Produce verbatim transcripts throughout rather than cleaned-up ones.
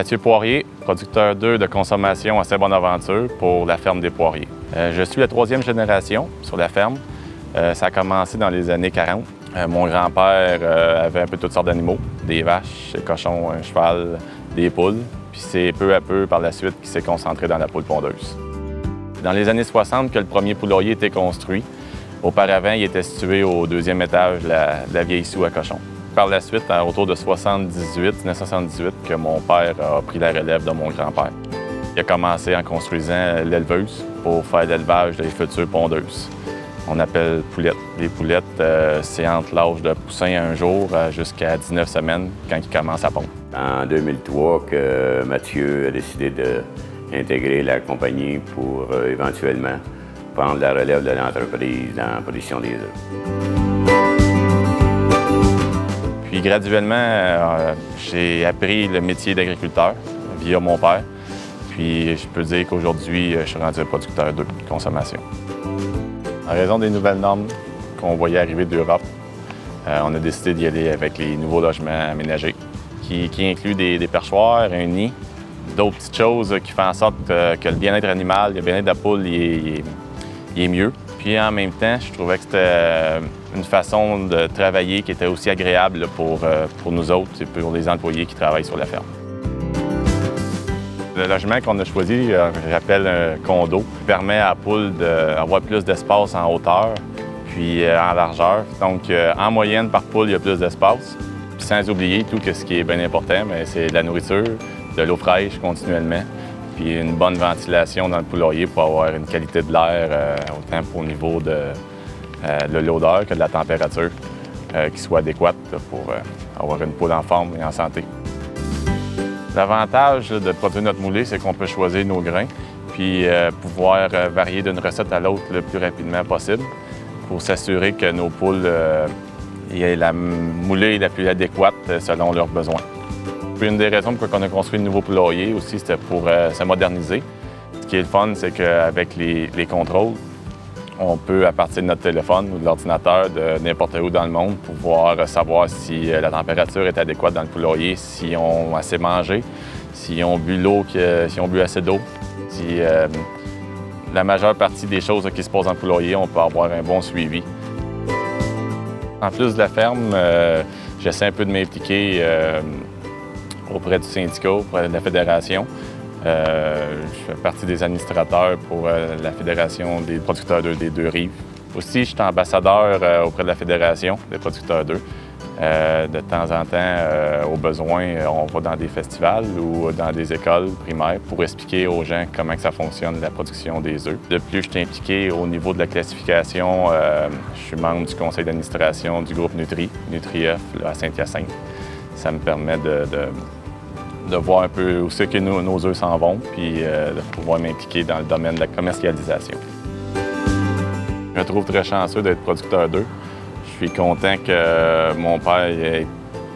Mathieu Poirier, producteur d'œufs de consommation à Saint-Bonaventure pour la Ferme des Poiriers. Euh, je suis la troisième génération sur la ferme. Euh, ça a commencé dans les années quarante. Euh, mon grand-père euh, avait un peu toutes sortes d'animaux, des vaches, des cochons, un cheval, des poules. Puis c'est peu à peu, par la suite, qu'il s'est concentré dans la poule pondeuse. Dans les années soixante que le premier poulailler était construit. Auparavant, il était situé au deuxième étage de la, la vieille soue à cochons. Par la suite, autour de soixante-dix-huit, mille neuf cent soixante-dix-huit, que mon père a pris la relève de mon grand-père. Il a commencé en construisant l'éleveuse pour faire l'élevage des futures pondeuses. On appelle poulettes. Les poulettes, euh, c'est entre l'âge de poussin un jour jusqu'à dix-neuf semaines quand ils commencent à pondre. En deux mille trois, que Mathieu a décidé d'intégrer la compagnie pour euh, éventuellement prendre la relève de l'entreprise dans la production des œufs. Puis graduellement, euh, j'ai appris le métier d'agriculteur via mon père. Puis je peux dire qu'aujourd'hui, je suis rendu producteur d'œufs de consommation. En raison des nouvelles normes qu'on voyait arriver d'Europe, euh, on a décidé d'y aller avec les nouveaux logements aménagés, qui, qui incluent des, des perchoirs, un nid, d'autres petites choses qui font en sorte que, que le bien-être animal, le bien-être de la poule, il est, il est, il est mieux. Puis en même temps, je trouvais que c'était une façon de travailler qui était aussi agréable pour, pour nous autres et pour les employés qui travaillent sur la ferme. Le logement qu'on a choisi, je rappelle un condo, permet à la poule d'avoir plus d'espace en hauteur puis en largeur. Donc en moyenne, par poule, il y a plus d'espace. Sans oublier tout ce qui est bien important, c'est la nourriture, de l'eau fraîche continuellement, puis une bonne ventilation dans le poulailler pour avoir une qualité de l'air, euh, autant au niveau de, euh, de l'odeur que de la température, euh, qui soit adéquate là, pour euh, avoir une poule en forme et en santé. L'avantage de produire notre moulée, c'est qu'on peut choisir nos grains, puis euh, pouvoir euh, varier d'une recette à l'autre le plus rapidement possible pour s'assurer que nos poules euh, aient la moulée la plus adéquate selon leurs besoins. Une des raisons pour laquelle on a construit le nouveau poulailler aussi, c'était pour euh, se moderniser. Ce qui est le fun, c'est qu'avec les, les contrôles, on peut, à partir de notre téléphone ou de l'ordinateur, de n'importe où dans le monde, pouvoir savoir si euh, la température est adéquate dans le poulailler, si on a assez mangé, si on bu l'eau, si on bu assez d'eau. Si euh, la majeure partie des choses qui se posent dans le poulailler, on peut avoir un bon suivi. En plus de la ferme, euh, j'essaie un peu de m'impliquer euh, auprès du syndicat, auprès de la fédération. Euh, je fais partie des administrateurs pour euh, la Fédération des producteurs d'œufs des Deux-Rives. Aussi, je suis ambassadeur euh, auprès de la Fédération des producteurs d'œufs. Euh, de temps en temps, euh, au besoin, on va dans des festivals ou dans des écoles primaires pour expliquer aux gens comment que ça fonctionne, la production des œufs. De plus, je suis impliqué au niveau de la classification. Euh, je suis membre du conseil d'administration du groupe Nutri, Nutri-œuf à Saint-Hyacinthe. Ça me permet de, de de voir un peu où c'est que nos, nos œufs s'en vont, puis euh, de pouvoir m'impliquer dans le domaine de la commercialisation. Je me trouve très chanceux d'être producteur d'œufs. Je suis content que euh, mon père et,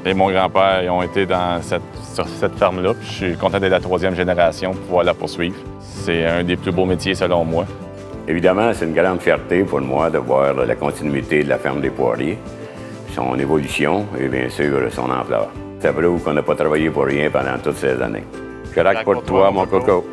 et mon grand-père ont été dans cette, sur cette ferme-là. Je suis content d'être la troisième génération pour pouvoir la poursuivre. C'est un des plus beaux métiers selon moi. Évidemment, c'est une grande fierté pour moi de voir la continuité de la ferme des Poiriers, son évolution et bien sûr son ampleur. Ça prouve qu'on n'a pas travaillé pour rien pendant toutes ces années. Carac pour toi, mon coco.